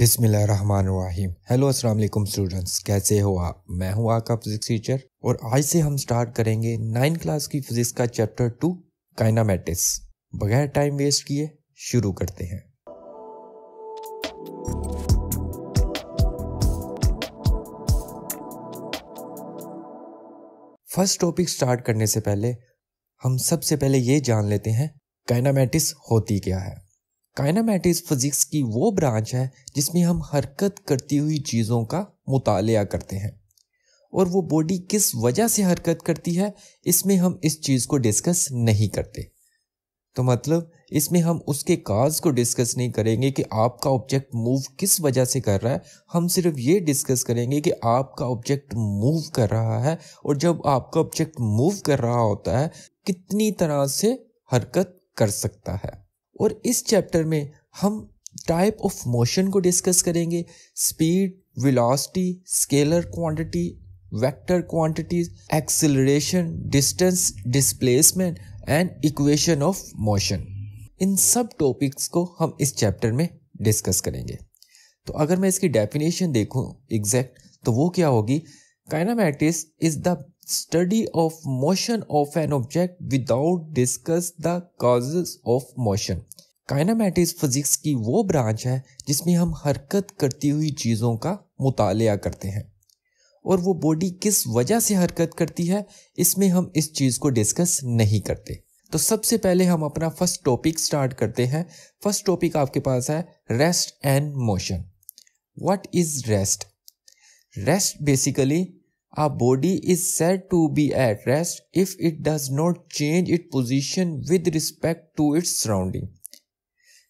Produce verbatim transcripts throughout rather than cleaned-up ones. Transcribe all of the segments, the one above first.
बिस्मिल्लाहिर्रहमानिर्रहीम। हेलो अस्सलामुअलैकुम स्टूडेंट्स, कैसे हो आप? मैं हूँ आपका फिजिक्स टीचर और आज से हम स्टार्ट करेंगे नाइन्थ क्लास की फिजिक्स का चैप्टर टू काइनेमेटिक्स। बगैर टाइम वेस्ट किए शुरू करते हैं। फर्स्ट टॉपिक स्टार्ट करने से पहले हम सबसे पहले ये जान लेते हैं काइनेमेटिक्स होती क्या है। काइनेमेटिक्स फिजिक्स की वो ब्रांच है जिसमें हम हरकत करती हुई चीज़ों का मुतालिया करते हैं और वो बॉडी किस वजह से हरकत करती है इसमें हम इस चीज़ को डिस्कस नहीं करते। तो मतलब इसमें हम उसके काज को डिस्कस नहीं करेंगे कि आपका ऑब्जेक्ट मूव किस वजह से कर रहा है। हम सिर्फ ये डिस्कस करेंगे कि आपका ऑब्जेक्ट मूव कर रहा है और जब आपका ऑब्जेक्ट मूव कर रहा होता है कितनी तरह से हरकत कर सकता है। और इस चैप्टर में हम टाइप ऑफ मोशन को डिस्कस करेंगे, speed, velocity, scalar quantity, vector quantities, acceleration, distance, displacement and equation of motion. इन सब टॉपिक्स को हम इस चैप्टर में डिस्कस करेंगे। तो अगर मैं इसकी डेफिनेशन देखूं एग्जैक्ट तो वो क्या होगी? Kinematics is the study of motion of an object without discuss the causes of motion. Kinematics physics की वो ब्रांच है जिसमें हम हरकत करती हुई चीज़ों का मुतालिया करते हैं और वो बॉडी किस वजह से हरकत करती है इसमें हम इस चीज़ को डिस्कस नहीं करते। तो सबसे पहले हम अपना फर्स्ट टॉपिक स्टार्ट करते हैं। फर्स्ट टॉपिक आपके पास है rest and motion. What is rest? Rest basically A body is said to be at rest if it does not change its position with respect to its surrounding।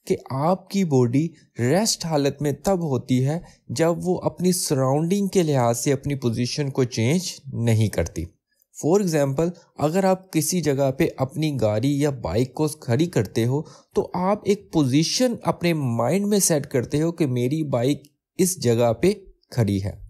कि आपकी body rest हालत में तब होती है जब वो अपनी सराउंडिंग के लिहाज से अपनी पोजीशन को चेंज नहीं करती। फॉर एग्ज़ाम्पल, अगर आप किसी जगह पे अपनी गाड़ी या बाइक को खड़ी करते हो तो आप एक पोजीशन अपने माइंड में सेट करते हो कि मेरी बाइक इस जगह पे खड़ी है,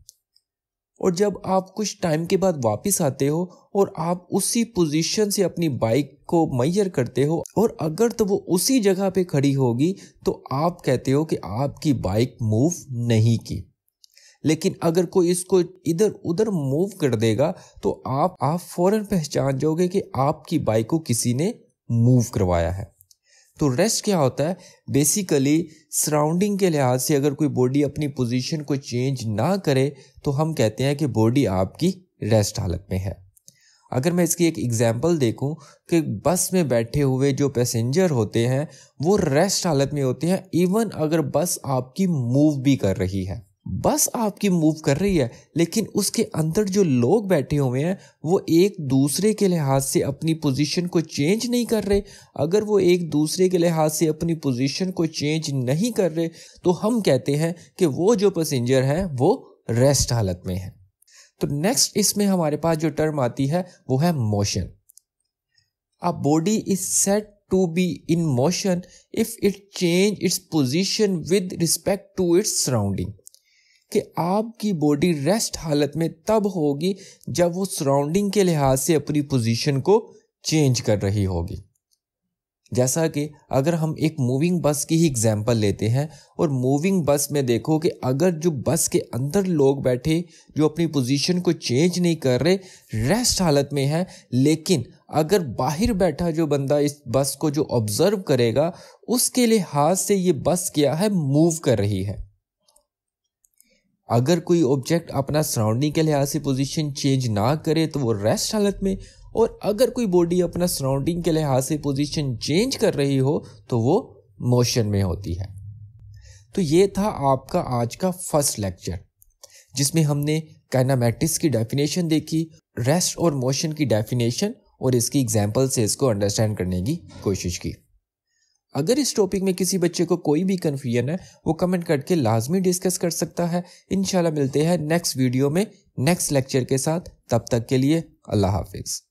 और जब आप कुछ टाइम के बाद वापस आते हो और आप उसी पोजीशन से अपनी बाइक को मेजर करते हो और अगर तो वो उसी जगह पे खड़ी होगी तो आप कहते हो कि आपकी बाइक मूव नहीं की। लेकिन अगर कोई इसको इधर उधर मूव कर देगा तो आप आप फौरन पहचान जाओगे कि आपकी बाइक को किसी ने मूव करवाया है। तो रेस्ट क्या होता है? बेसिकली सराउंडिंग के लिहाज से अगर कोई बॉडी अपनी पोजीशन को चेंज ना करे तो हम कहते हैं कि बॉडी आपकी रेस्ट हालत में है। अगर मैं इसकी एक एग्जांपल देखूं कि बस में बैठे हुए जो पैसेंजर होते हैं वो रेस्ट हालत में होते हैं इवन अगर बस आपकी मूव भी कर रही है। बस आपकी मूव कर रही है लेकिन उसके अंदर जो लोग बैठे हुए हैं वो एक दूसरे के लिहाज से अपनी पोजीशन को चेंज नहीं कर रहे। अगर वो एक दूसरे के लिहाज से अपनी पोजीशन को चेंज नहीं कर रहे तो हम कहते हैं कि वो जो पैसेंजर हैं वो रेस्ट हालत में हैं। तो नेक्स्ट इसमें हमारे पास जो टर्म आती है वो है motion. A body is set to be in motion if it change its position with respect to its surrounding। कि आपकी बॉडी रेस्ट हालत में तब होगी जब वो सराउंडिंग के लिहाज से अपनी पोजीशन को चेंज कर रही होगी। जैसा कि अगर हम एक मूविंग बस की ही एग्जांपल लेते हैं और मूविंग बस में देखो कि अगर जो बस के अंदर लोग बैठे जो अपनी पोजीशन को चेंज नहीं कर रहे रेस्ट हालत में हैं, लेकिन अगर बाहर बैठा जो बंदा इस बस को जो ऑब्जर्व करेगा उसके लिहाज से ये बस क्या है? मूव कर रही है। अगर कोई ऑब्जेक्ट अपना सराउंडिंग के लिहाज से पोजीशन चेंज ना करे तो वो रेस्ट हालत में, और अगर कोई बॉडी अपना सराउंडिंग के लिहाज से पोजीशन चेंज कर रही हो तो वो मोशन में होती है। तो ये था आपका आज का फर्स्ट लेक्चर जिसमें हमने काइनेमेटिक्स की डेफिनेशन देखी, रेस्ट और मोशन की डेफिनेशन और इसकी एग्जाम्पल से इसको अंडरस्टैंड करने की कोशिश की। अगर इस टॉपिक में किसी बच्चे को कोई भी कन्फ्यूजन है वो कमेंट करके लाजमी डिस्कस कर सकता है। इंशाल्लाह मिलते हैं नेक्स्ट वीडियो में नेक्स्ट लेक्चर के साथ। तब तक के लिए अल्लाह हाफिज।